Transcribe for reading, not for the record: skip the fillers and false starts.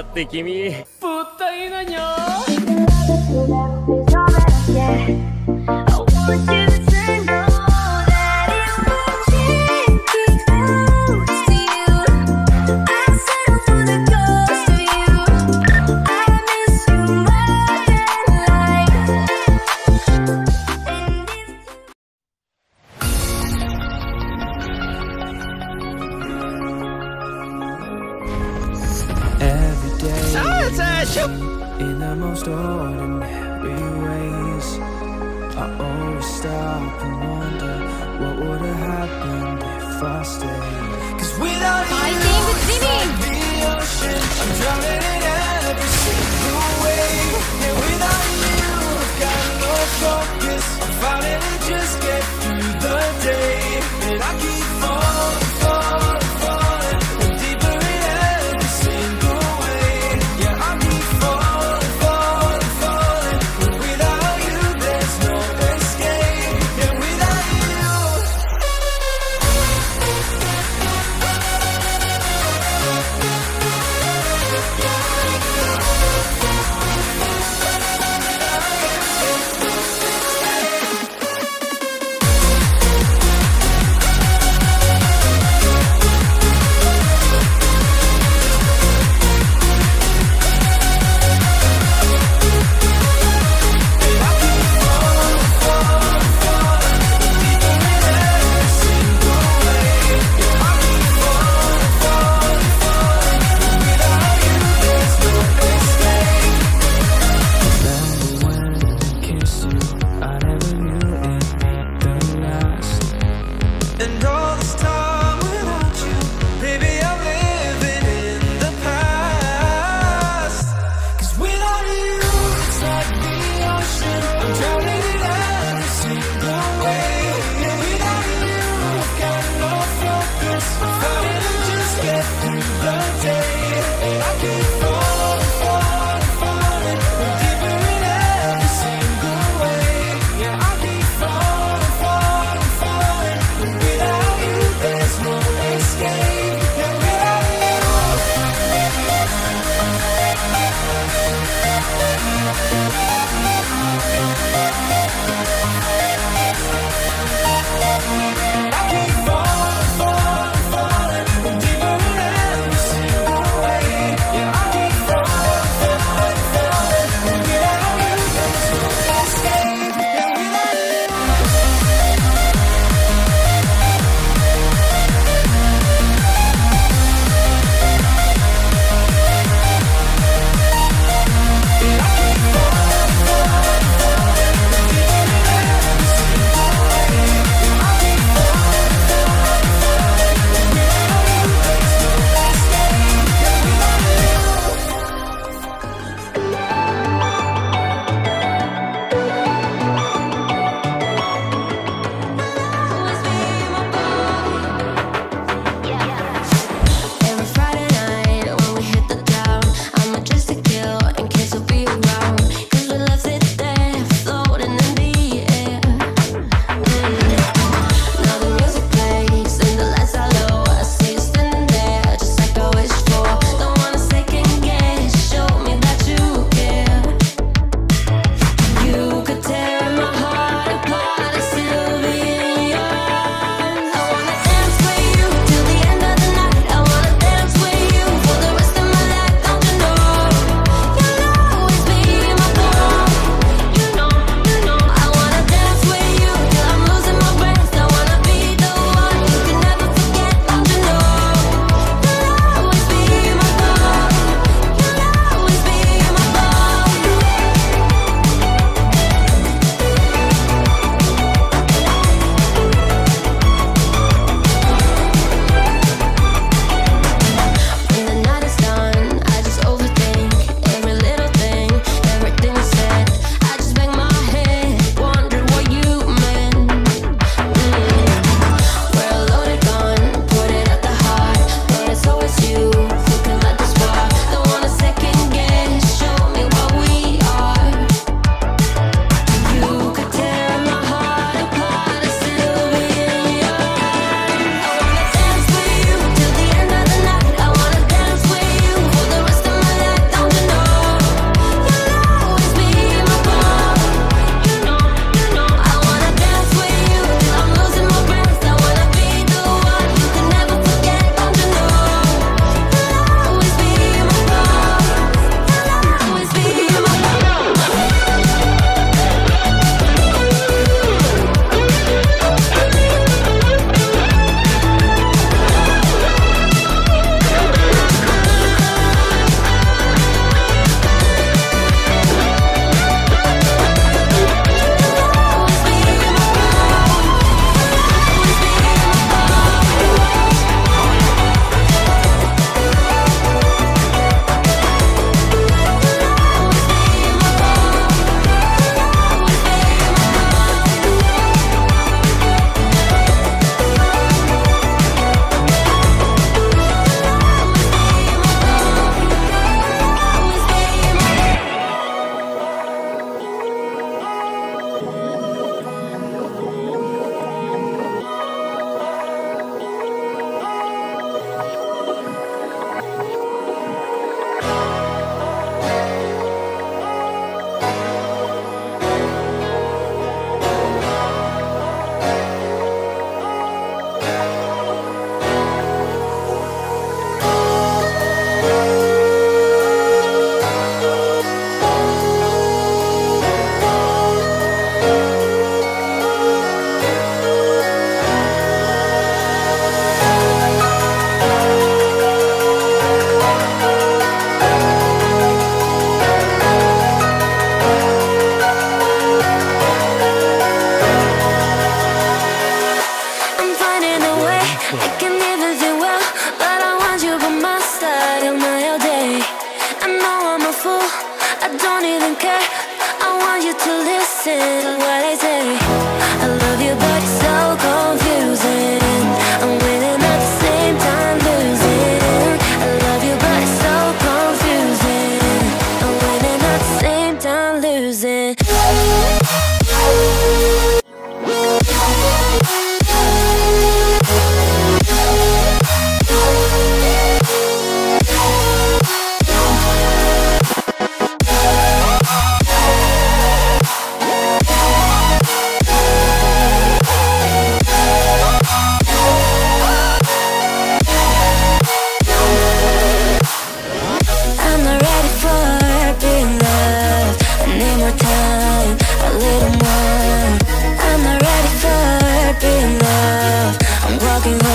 だって君物体なにゃIn the most ordinary ways, I always stop and wonder what would have happened if I stayed. 'Cause without you, I'm the ocean, I'm drowning in every single wave. And without you, I've got no focus. I'm fighting to just get through the day, and I keep falling. don't even care. I want you to listen to what I say. I love you, but it's so confusing. I'm winning at the same time losing. I love you, but it's so confusing. I'm winning at the same time losing. Walking